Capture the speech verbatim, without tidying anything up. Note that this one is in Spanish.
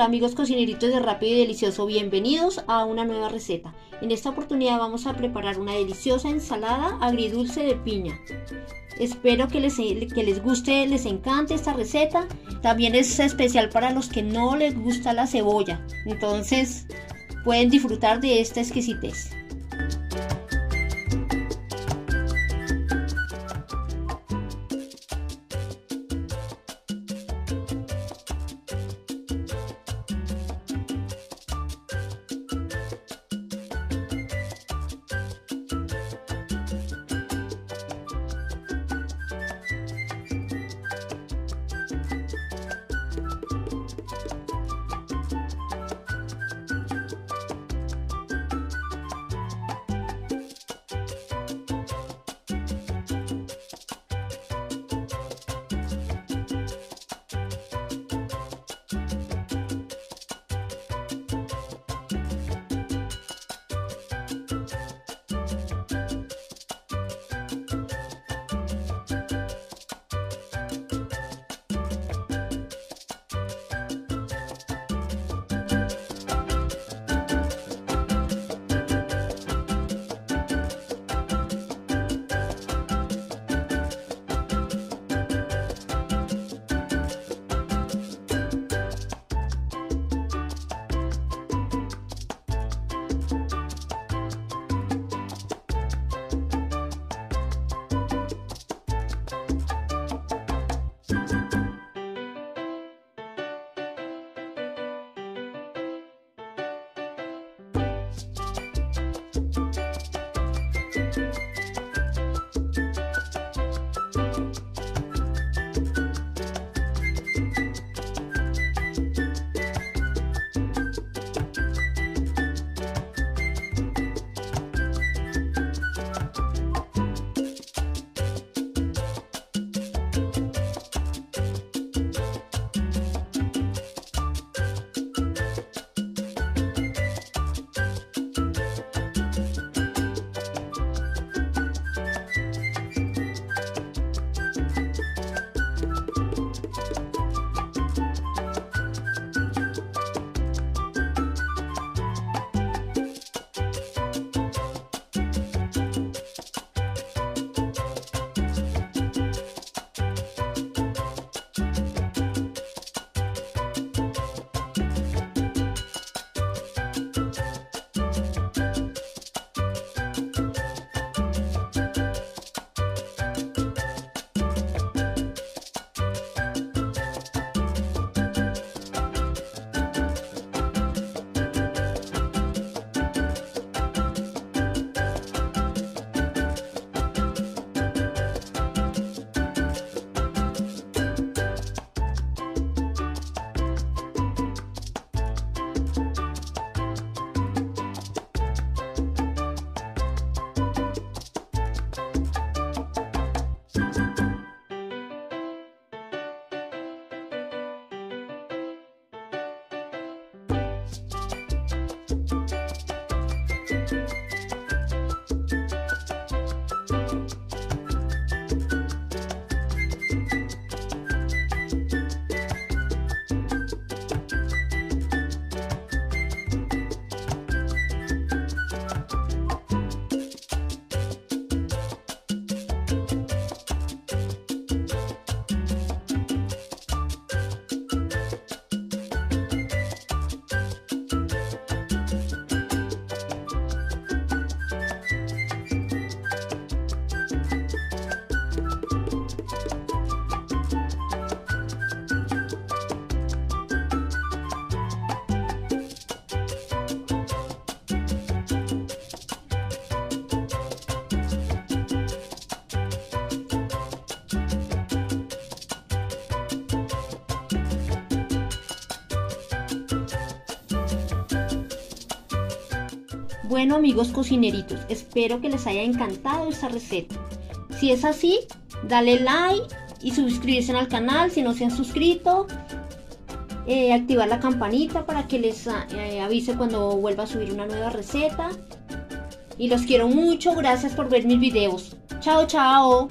Hola amigos cocineritos de Rápido y Delicioso, bienvenidos a una nueva receta. En esta oportunidad vamos a preparar una deliciosa ensalada agridulce de piña. Espero que les, que les guste, les encante esta receta. También es especial para los que no les gusta la cebolla, entonces pueden disfrutar de esta exquisitez. Bueno amigos cocineritos, espero que les haya encantado esta receta. Si es así, dale like y suscribirse al canal si no se han suscrito. Eh, activar la campanita para que les eh, avise cuando vuelva a subir una nueva receta. Y los quiero mucho, gracias por ver mis videos. Chao, chao.